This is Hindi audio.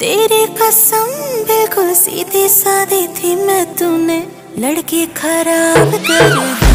तेरी कसम बिल्कुल सीधी सादी थी मैं, तूने लड़की खराब कर दी।